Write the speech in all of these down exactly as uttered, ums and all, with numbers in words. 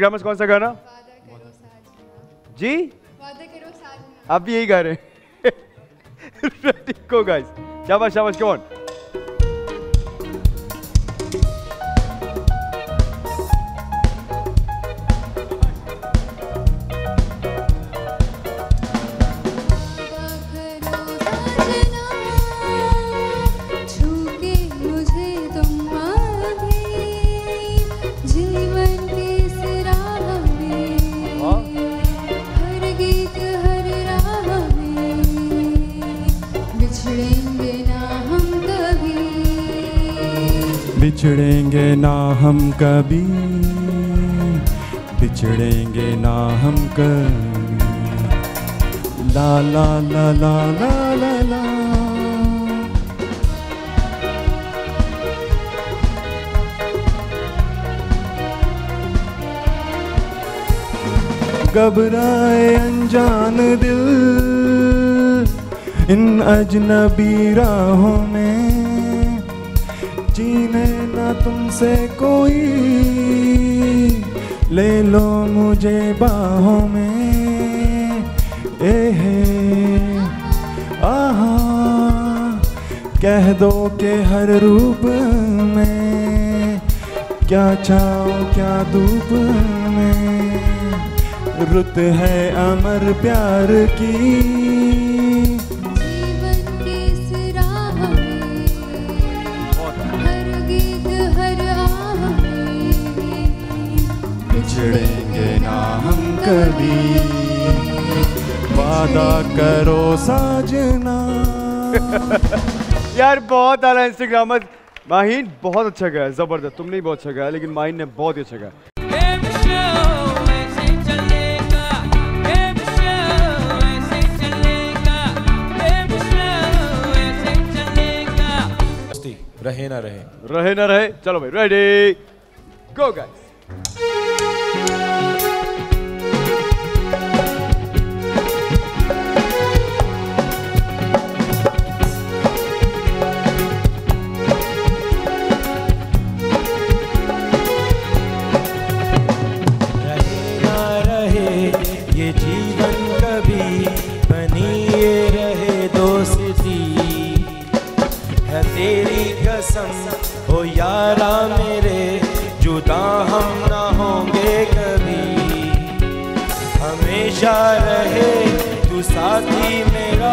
Instagram में कौन सा गाना? वादा करो साजना। जी वादा करो साजना। आप भी यही गा रहे को गाइस शाबाश शाबाश कम ऑन। बिछड़ेंगे ना हम कभी, बिछड़ेंगे ना हम कभी। ला ला ला ला ला ला ला। घबराए अनजान दिल इन अजनबी राहों में, जीने ना तुमसे कोई, ले लो मुझे बाहों में। ए है आहा, कह दो के हर रूप में, क्या छाओ क्या धूप में। रुत है अमर प्यार की, बिछड़ेंगे ना हम कभी। वादा करो साजना। यार बहुत आला इंस्टाग्राम। माहिन बहुत अच्छा गाया, जबरदस्त। तुमने ही बहुत अच्छा गाया, लेकिन माहिन ने बहुत ही अच्छा गाया। रहे ना रहे, रहे ना रहे। चलो भाई रेडी गो गाइस। ओ यारा मेरे, जुदा हम ना होंगे कभी। हमेशा रहे तू साथी मेरा,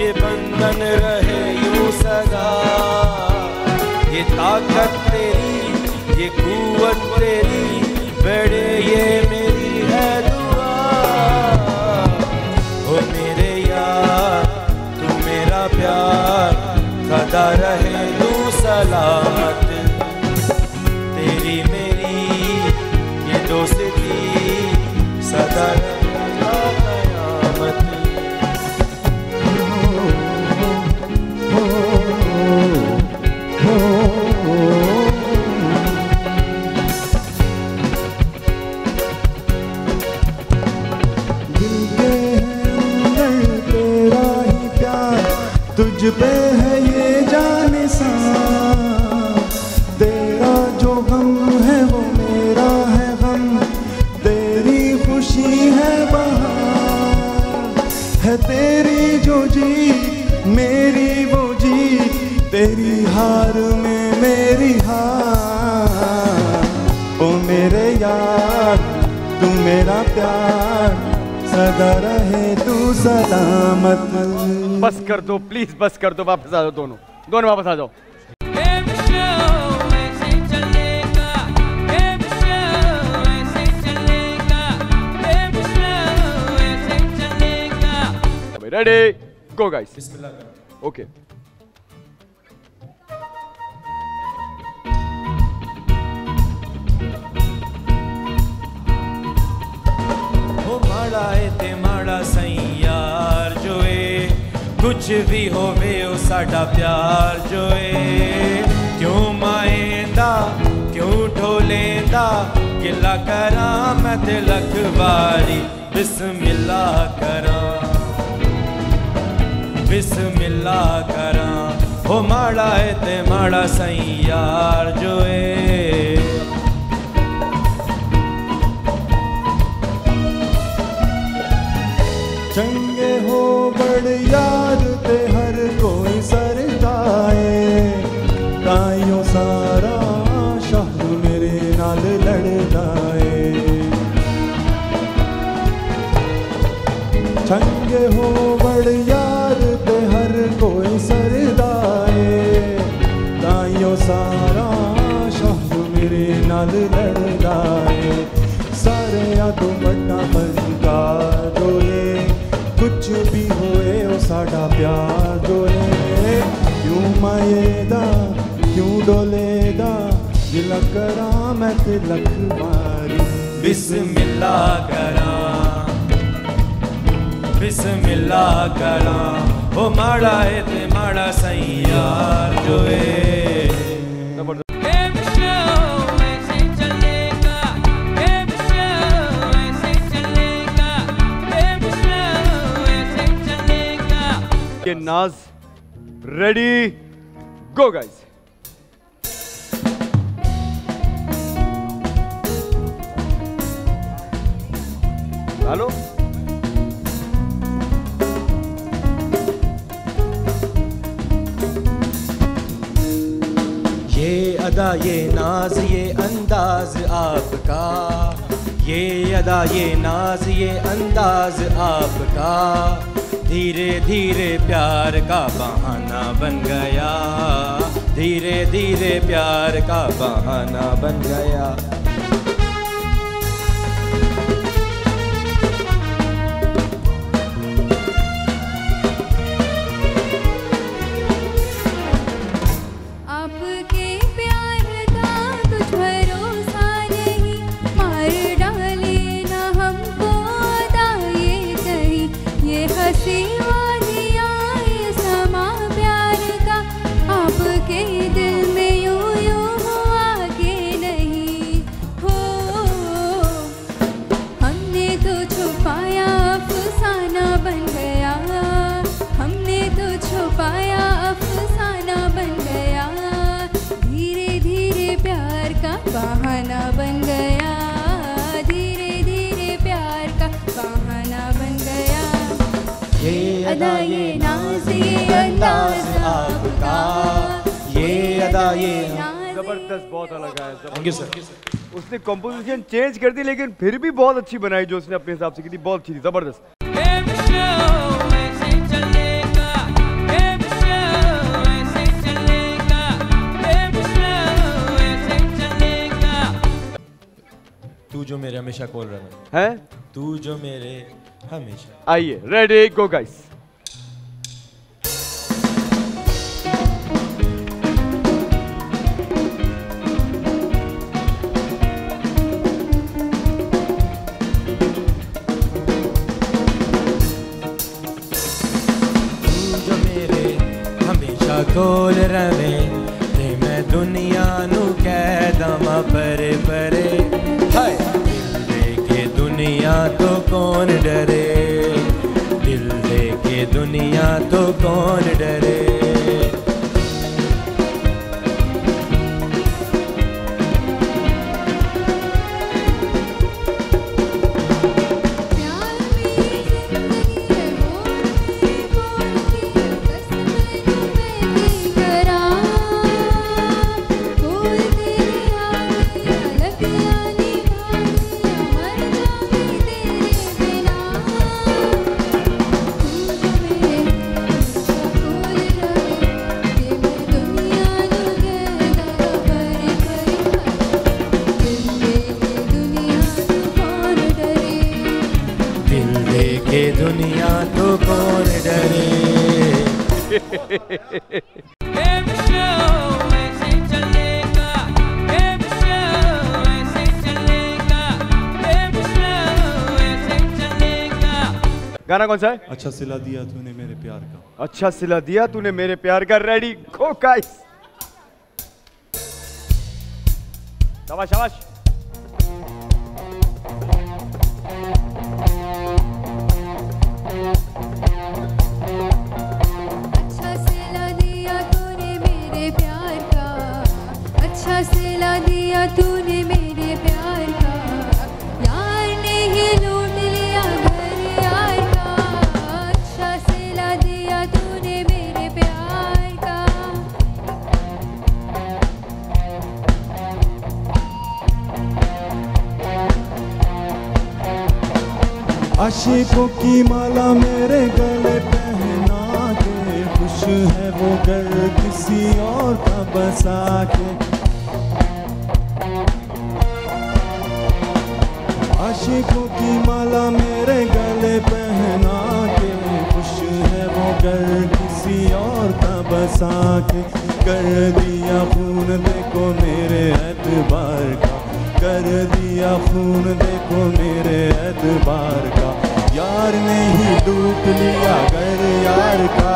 ये बंधन रहे यूं सदा। ये ताकत तेरी, ये कुव्वत तेरी, बड़े ये मेरी है दुआ। ओ मेरे यार तू मेरा प्यार, सदा रहे सलामत तेरी मेरी ये दोस्ती सदा कयामत। दिल के अंदर तेरा ही प्यार, तुझ पे है ये जाने सा। तेरा जो गम है वो मेरा है गम, तेरी खुशी है बहार। है तेरी जो जी मेरी वो जी, तेरी हार में मेरी हार। ओ मेरे यार तू मेरा प्यार, सदा रहे तू सलामत। बस कर दो प्लीज, बस कर दो। वापस आ जाओ दोनों, दोनों वापस आ जाओ। Ready go guys. बिस्मिल्लाह। ओके हो माड़ा है ते माड़ा सही यार, जो कुछ भी होवे ओ साडा प्यार जो ए। क्यों माएंदा क्यों ठोलेंदा, गिला करा मैं ते लख वारी। बिस्मिल्लाह करा, बिस्मिल्लाह करा। हो माड़ा है ते माड़ा सही यार जो ए। चंगे हो बड़ याद ते हर कोई सरदाए, ताइयों सारा शहर मेरे नाल लड़दा है। चंगे हो बड़ याद ते हर कोई सरदाए, ताइयों सारा शहर मेरे नाल लड़दा है। सारे आ तो बड़ा बनका जोए, कुछ भी होए ओ साडा प्यार डोले। क्यों माये दा क्यों डोले दा, दिल करा मैं ते लख मारी। बिस्मिल्लाह करा बिस्मिल्लाह करा, ओ माड़ा है ते माड़ा सही यार जोए। नाज रेडी गो गाइज। हेलो ये अदा ये नाज ये अंदाज आपका, ये अदा ये नाज ये अंदाज आपका, धीरे धीरे प्यार का बहाना बन गया, धीरे धीरे प्यार का बहाना बन गया। अदा ये नाज ये अंदाज आपका, ये अदा ये जबरदस्त, बहुत अलग है। Thank you sir. उसने कंपोजिशन चेंज कर दी लेकिन फिर भी बहुत अच्छी बनाई जो उसने अपने हिसाब से की थी, बहुत अच्छी थी, जबरदस्त। तू जो मेरे हमेशा कॉल रहना है, तू जो मेरे हमेशा। आइए रेडी गो गाइस। कोल रवे ते मैं दुनिया नू कह दमा परे परे, दिल देखे दुनिया तो कौन डरे, दिल देखे दुनिया तो कौन डरे। गाना कौन सा है? अच्छा सिला दिया तूने मेरे प्यार का, अच्छा सिला दिया तूने मेरे प्यार का। Ready go guys. शाबाश शाबाश। सिला दिया तूने मेरे प्यार का, यार ने ही लूट लिया घर यार का। आशिकों की माला मेरे गले पहना के, खुश है वो घर किसी और का बसा के। आशिकों की माला मेरे गले पहना के, खुश है वो कर किसी और का बसा के। कर दिया खून देखो मेरे एतबार का, कर दिया खून देखो मेरे एतबार का। यार ने ही डूब लिया घर यार का,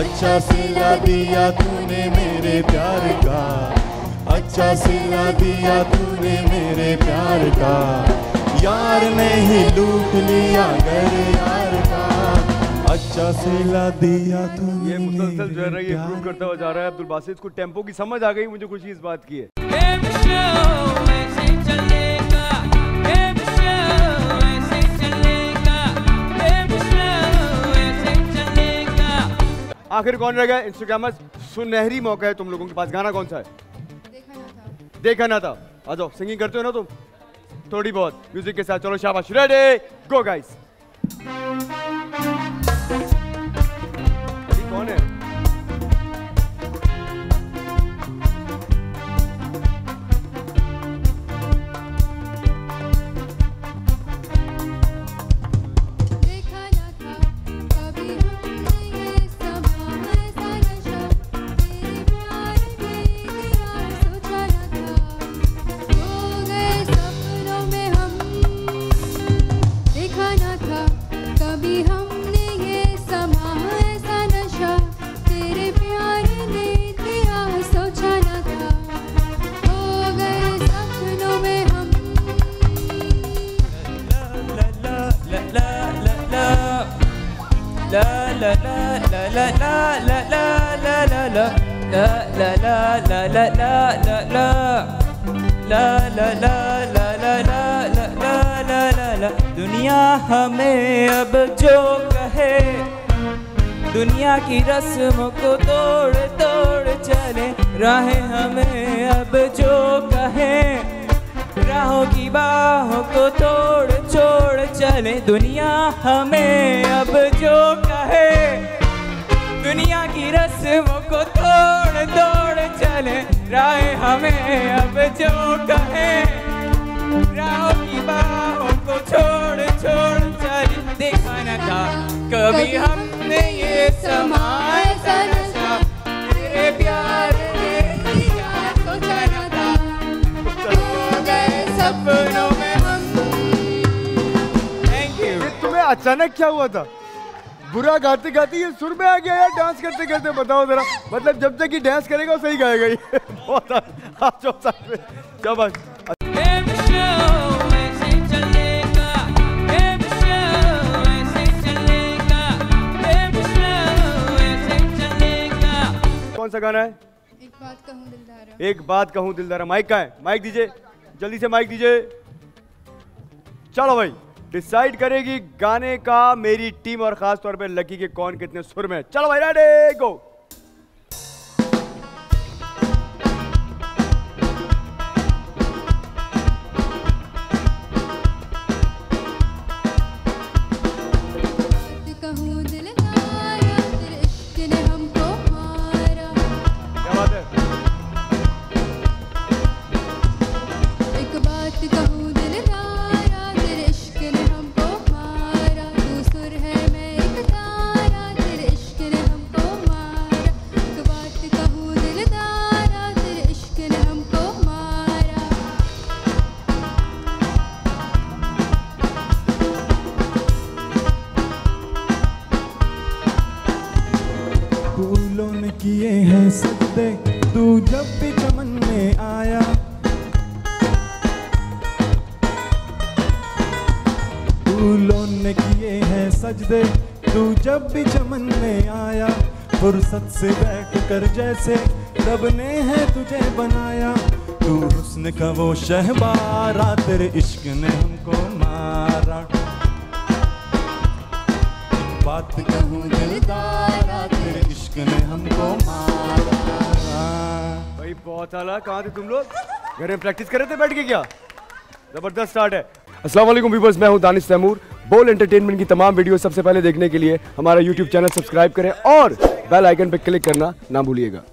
अच्छा सिला दिया तूने मेरे प्यार का, अच्छा सिला दिया तूने मेरे प्यार का। यार ने ही लूट लिया घर यार का, अच्छा सिला दिया तूने। ये मुसलसल जो है ना ये इम्प्रूव करता हुआ जा रहा है अब्दुल वासिद को। टेम्पो की समझ आ गई मुझे कुछ इस बात की है। आखिर कौन रह गया? इंस्टाग्रामर्स, सुनहरी मौका है तुम लोगों के पास। गाना कौन सा है? देखा ना था, देखा ना था। आ जाओ, सिंगिंग करते हो ना तुम थोड़ी बहुत म्यूजिक के साथ। चलो शाबाश, रेडी गो गाइस। कौन है? रस्म को तोड़ तोड़ चले, राहें हमें अब जो कहे, राहों की बाहों को तोड़ छोड़ चले। दुनिया हमें अब जो कहे, दुनिया की रस्म को तोड़ तोड़ चले, राहें हमें अब जो कहे, राहों की बाहों को छोड़ छोड़ चले। देखा न था कभी हमने ये समा अचानक क्या हुआ था? बुरा गाते गाते ये सुर में आ गया यार, डांस करते करते। बताओ जरा, मतलब जब तक ये डांस करेगा सही गाएगा ये। बहुत अच्छा, कौन सा गाना है? एक बात कहूँ दिलदारा, एक बात कहूँ दिलदारा। माइक कहाँ है? माइक दीजिए जल्दी से, माइक दीजिए। चलो भाई, डिसाइड करेगी गाने का मेरी टीम और खास तौर पे लकी के कौन कितने सुर में। चलो भाई रेडी गो। से बैठ कर जैसे रब ने है तुझे बनाया, तू हुस्न का वो शहबारा, तेरे इश्क ने हमको मारा। बात कहूँ दिलदारा, तेरे इश्क ने हमको मारा। भाई बहुत आला, कहाँ थे तुम लोग? घर में प्रैक्टिस कर रहे थे बैठ के क्या? जबरदस्त स्टार्ट है। अस्सलाम वालेकुम पीपल्स, मैं हूँ दानिश तैमूर। बोल एंटरटेनमेंट की तमाम वीडियो सबसे पहले देखने के लिए हमारा यूट्यूब चैनल सब्सक्राइब करें और बेल आइकन पर क्लिक करना ना भूलिएगा।